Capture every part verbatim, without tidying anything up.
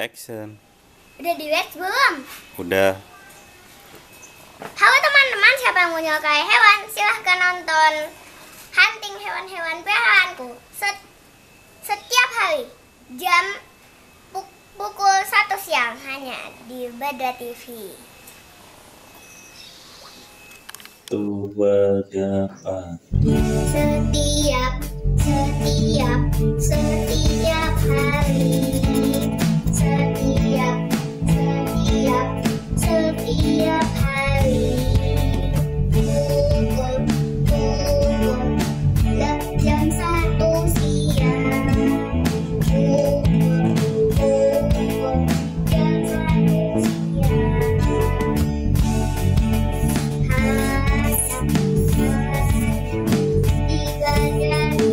Action. Udah di wax belum? Udah. Halo teman-teman, siapa yang mau nyukai hewan? Silahkan nonton hunting hewan-hewan peliharaanku setiap hari jam pukul satu siang hanya di Badhra T V. Tuh berdepan. Setiap, setiap, setiap hari. Setiap, setiap, setiap hari. Pukul, pukul, jam satu siang. Pukul, pukul, jam satu siang. Has, has, tiga jari.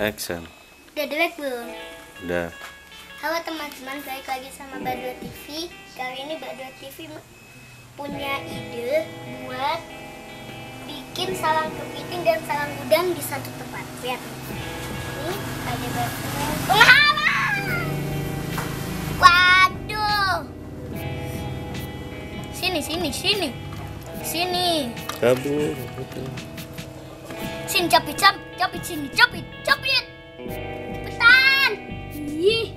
Action. Udah direct belum? Udah. Halo teman-teman, balik lagi sama Badhra T V. Kali ini Badhra T V punya ide buat bikin sarang kepiting dan sarang udang di satu tempat. Lihat. Ini ada pengalaman. Waduh. Sini, sini, sini. Sini. Kabur. Sini capit, capit, capit, sini capit, capit. Cepetan. Ih.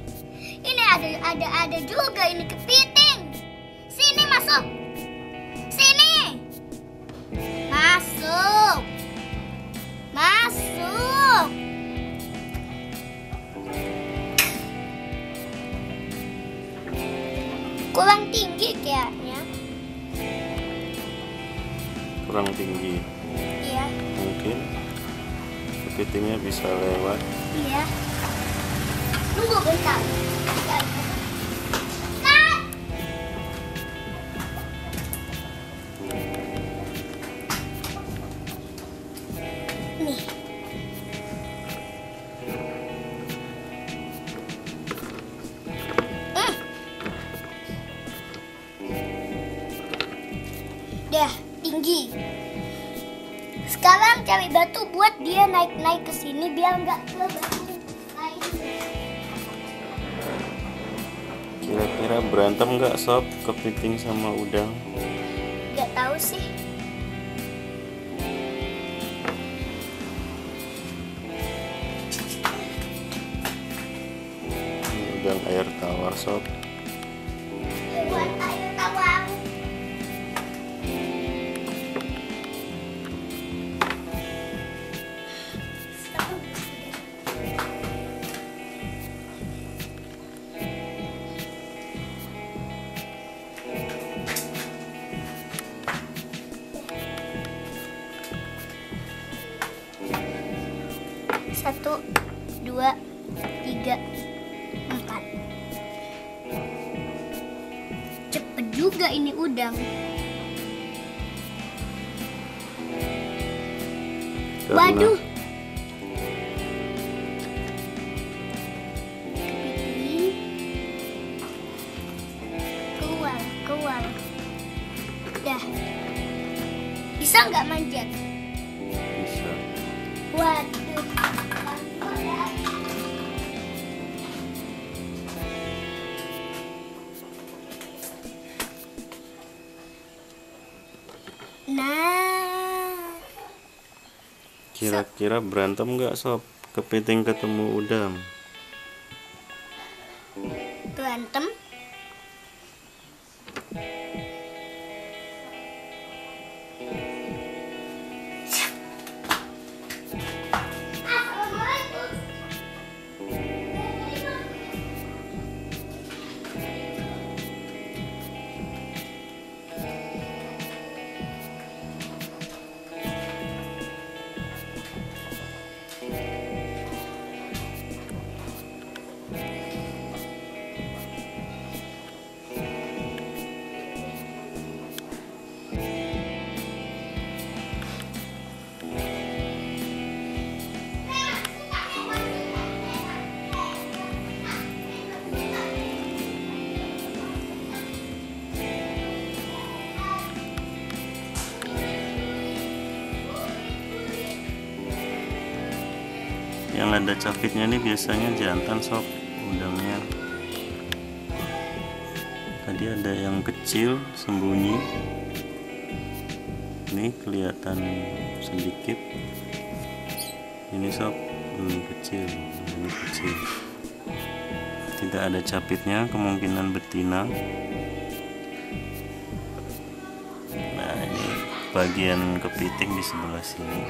Ini ada ada ada juga ini kepiting. Sini masuk. Sini. Masuk. Masuk. Kurang tinggi kayaknya. Kurang tinggi. Iya. Mungkin kepitingnya bisa lewat. Iya. Tunggu bentar. Nah. Nih. Mm. Dah tinggi. Sekarang cari batu buat dia naik-naik ke sini biar nggak ke batu lain. Kira-kira berantem nggak sob kepiting sama udang? Nggak tahu sih. Ini udang air tawar sob. Satu, dua, tiga, empat. Cepet juga ini udang. Karena waduh. Kepiting. Keluar, keluar. Dah. Bisa nggak manjat? Bisa. Waduh. Nah, kira-kira berantem nggak sob kepiting ketemu udang? Berantem? Yang ada cavitnya ini biasanya jantan sob, udangnya. Tadi ada yang kecil sembunyi, ini kelihatan sedikit. Ini sob, ini kecil, ini kecil. Tidak ada capitnya, kemungkinan betina. Nah, ini bagian kepiting di sebelah sini.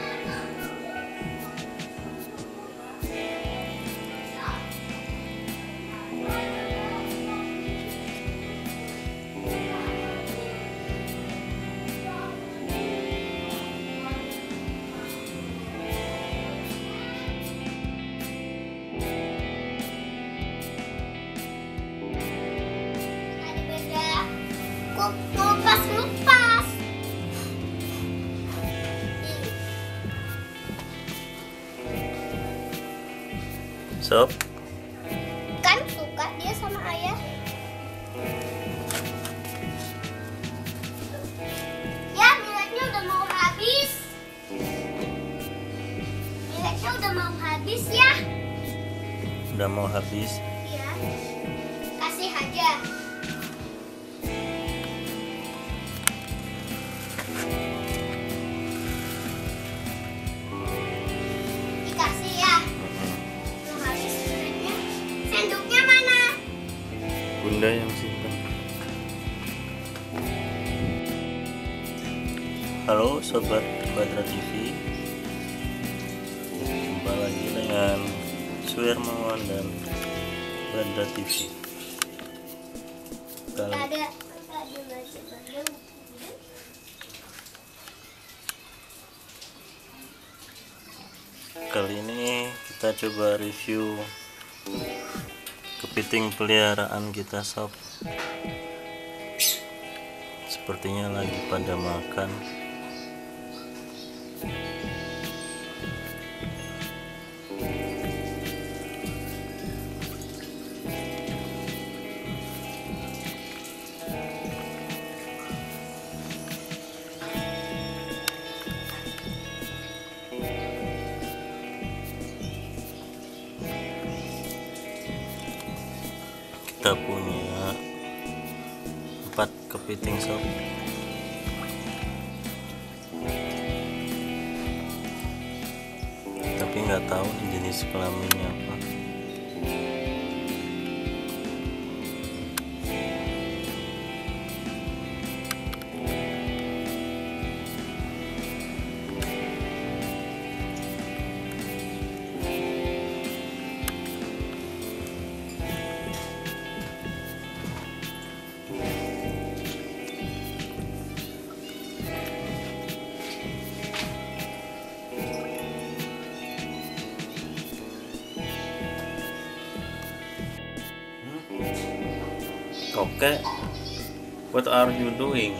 Lepas, lepas. Sob, kan suka dia sama ayah. Ya, miliknya udah mau habis. Miliknya udah mau habis ya. Udah mau habis. Iya. Kasih aja. Bunda yang simpan. Halo sobat Badhra T V, jumpa lagi dengan Suhermawan dan Badhra T V. Kali ada kali ini kita coba review kepiting peliharaan kita sob. Sepertinya lagi pada makan. Kita punya empat kepiting sob. Tapi nggak tahu jenis kelaminnya apa. Oke, what are you doing?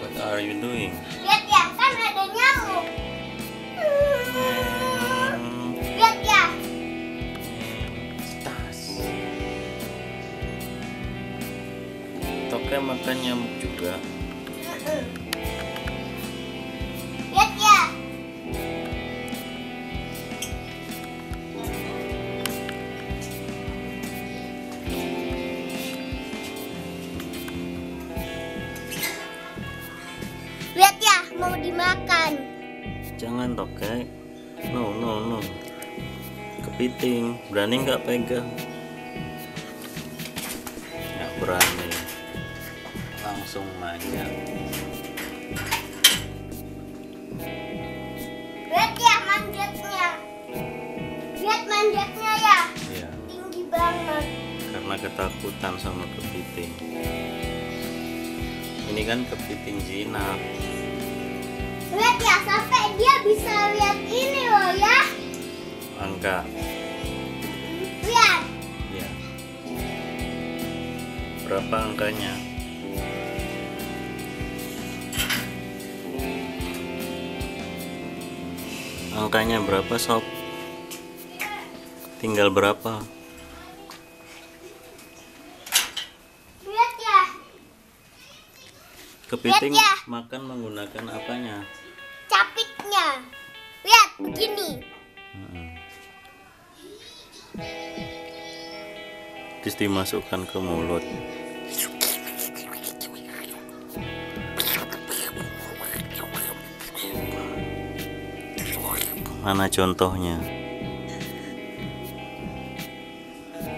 What are you doing? Lihat ya, kan ada nyamuk. Hmm. Lihat ya. Tas. Toke makan nyamuk juga. Lihat ya. Mau dimakan. Jangan Toke. No no no. Kepiting berani nggak pegang? Nggak berani. Langsung manjat. Lihat ya manjatnya. Lihat manjatnya ya. Iya. Tinggi banget. Karena ketakutan sama kepiting. Ini kan kepiting jinak. Lihat ya, sampai dia bisa lihat ini loh ya. Angka. Lihat. Ya. Berapa angkanya? Angkanya berapa sob? Tinggal berapa? Lihat ya. Kepiting lihat ya. Makan menggunakan apanya? Capitnya. Lihat. begini. Terus dimasukkan ke mulut. Mana contohnya?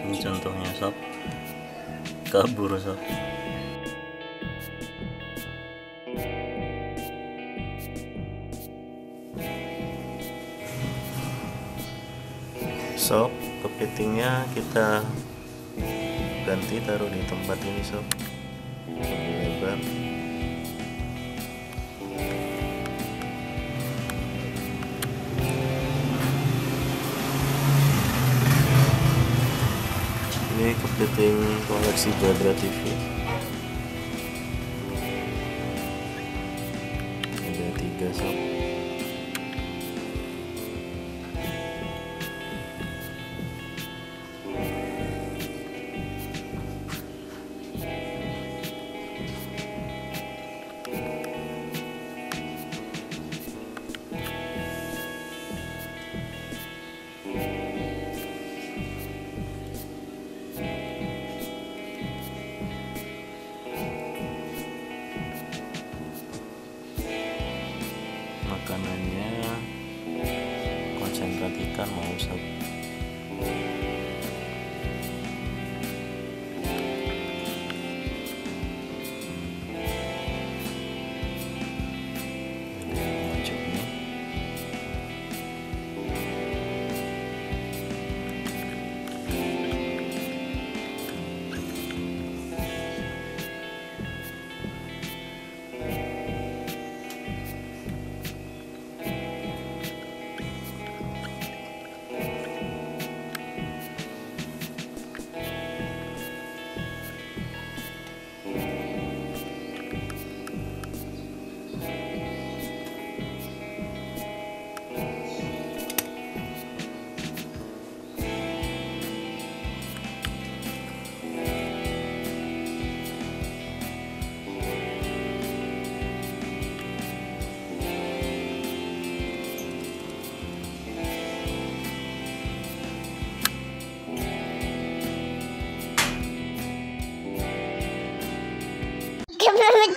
Ini contohnya, sob. Kabur, sob. Sob, kepitingnya kita ganti, taruh di tempat ini, sob, lebih lebar. Ini kepiting koleksi Badhra T V. Ada tiga, sob. Makanannya konsentrat ikan mau sob.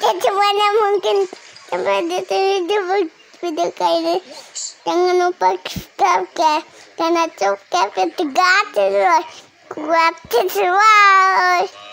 Bagaimana mungkin kepada teman-teman video kali ini. Jangan lupa subscribe karena subscribe itu gratis loh. Gratis loh.